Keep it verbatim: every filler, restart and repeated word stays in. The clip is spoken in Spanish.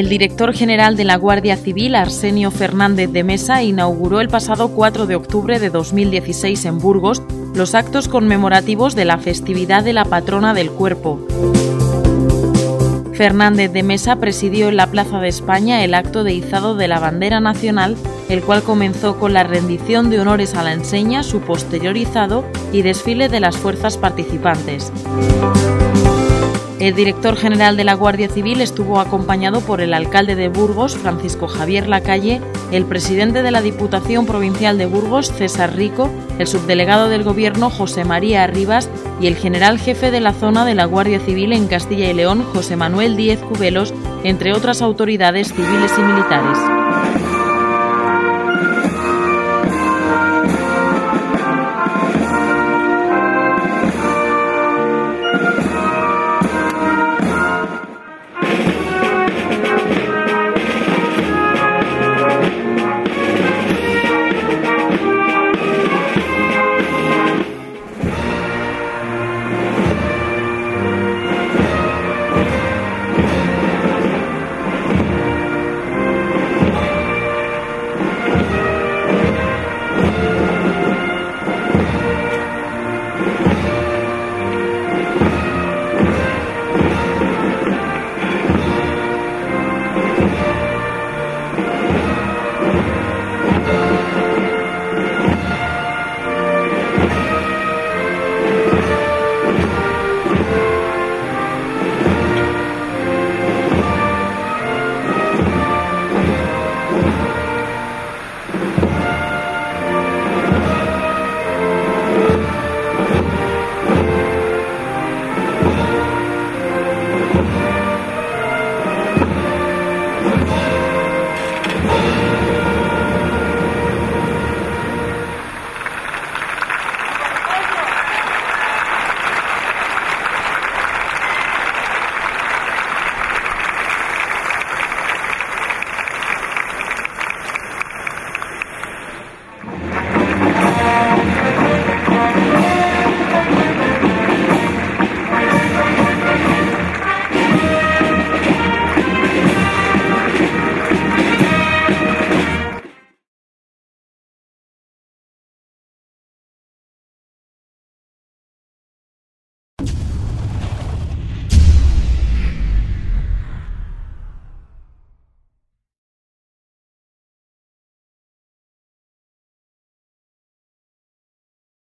El director general de la Guardia Civil, Arsenio Fernández de Mesa, inauguró el pasado cuatro de octubre de dos mil dieciséis en Burgos los actos conmemorativos de la festividad de la patrona del cuerpo. Fernández de Mesa presidió en la Plaza de España el acto de izado de la bandera nacional, el cual comenzó con la rendición de honores a la enseña, su posterior izado y desfile de las fuerzas participantes. El director general de la Guardia Civil estuvo acompañado por el alcalde de Burgos, Francisco Javier Lacalle, el presidente de la Diputación Provincial de Burgos, César Rico, el subdelegado del Gobierno, José María Arribas, y el general jefe de la zona de la Guardia Civil en Castilla y León, José Manuel Díez Cubelos, entre otras autoridades civiles y militares.